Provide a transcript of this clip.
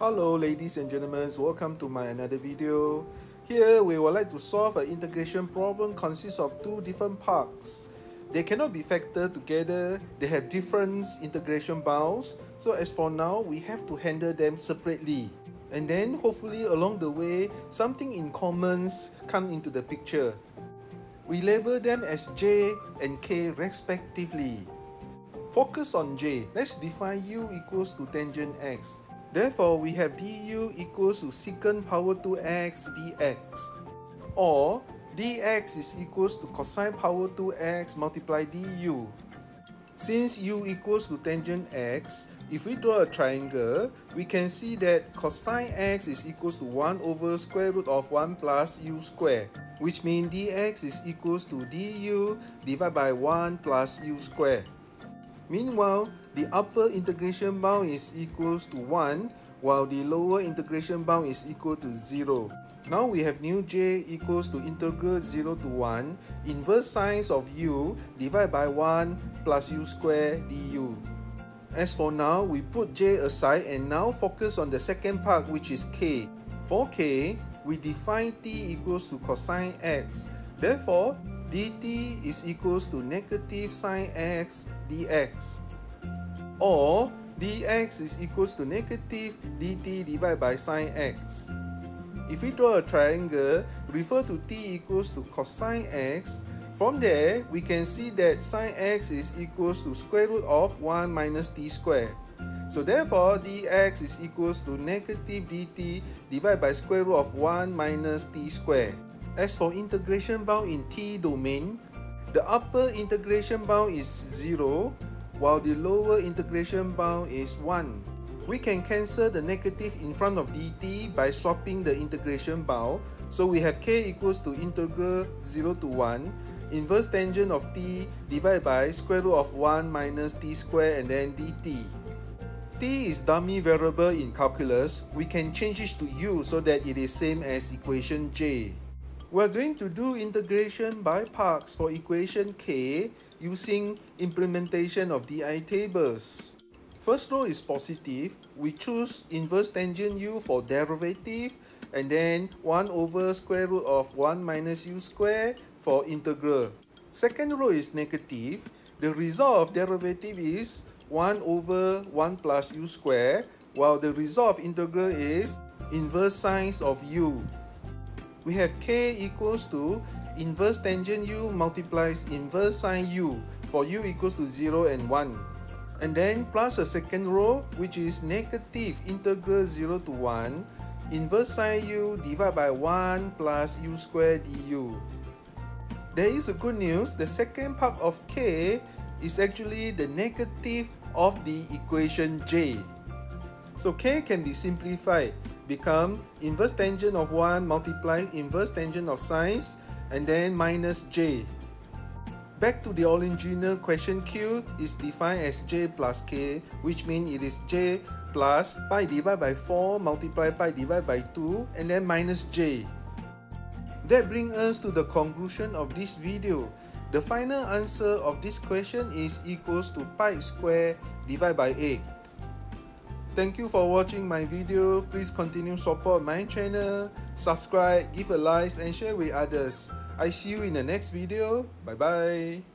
Hello ladies and gentlemen, welcome to my another video. Here we would like to solve an integration problem consists of two different parts. They cannot be factored together, they have different integration bounds, so as for now we have to handle them separately. And then hopefully along the way, something in common comes into the picture. We label them as J and K respectively. Focus on J, let's define U equals to tangent X. Therefore, we have du equals to secant power 2x dx, or dx is equals to cosine power 2x multiplied du. Since u equals to tangent x, if we draw a triangle, we can see that cosine x is equals to 1 over square root of 1 plus u squared, which means dx is equals to du divided by 1 plus u squared. Meanwhile, the upper integration bound is equals to 1, while the lower integration bound is equal to 0. Now we have new j equals to integral 0 to 1, inverse signs of u divided by 1 plus u squared du. As for now, we put j aside and now focus on the second part, which is k. For k, we define t equals to cosine x. Therefore, dt is equals to negative sine x dx, or dx is equals to negative dt divided by sine x. If we draw a triangle, refer to t equals to cosine x. From there, we can see that sine x is equals to square root of 1 minus t squared. So therefore, dx is equals to negative dt divided by square root of 1 minus t squared. As for integration bound in t domain, the upper integration bound is 0, while the lower integration bound is 1. We can cancel the negative in front of dt by swapping the integration bound, so we have k equals to integral 0 to 1, inverse tangent of t divided by square root of 1 minus t squared and then dt. T is dummy variable in calculus, we can change it to u so that it is same as equation j. We're going to do integration by parts for equation k using implementation of DI tables. First row is positive. We choose inverse tangent u for derivative and then 1 over square root of 1 minus u squared for integral. Second row is negative. The result of derivative is 1 over 1 plus u squared, while the result of integral is inverse sines of u. We have k equals to inverse tangent u multiplies inverse sine u for u equals to 0 and 1. And then plus a second row, which is negative integral 0 to 1 inverse sine u divided by 1 plus u squared du. There is a good news, the second part of k is actually the negative of the equation j. So k can be simplified, become inverse tangent of 1 multiplied inverse tangent of sines and then minus j. Back to the original question, q is defined as j plus k, which means it is j plus pi divided by 4 multiplied pi divided by 2 and then minus j. That brings us to the conclusion of this video. The final answer of this question is equals to pi squared divided by 8. Thank you for watching my video. Please continue support my channel, subscribe, give a like and share with others. I see you in the next video. Bye bye.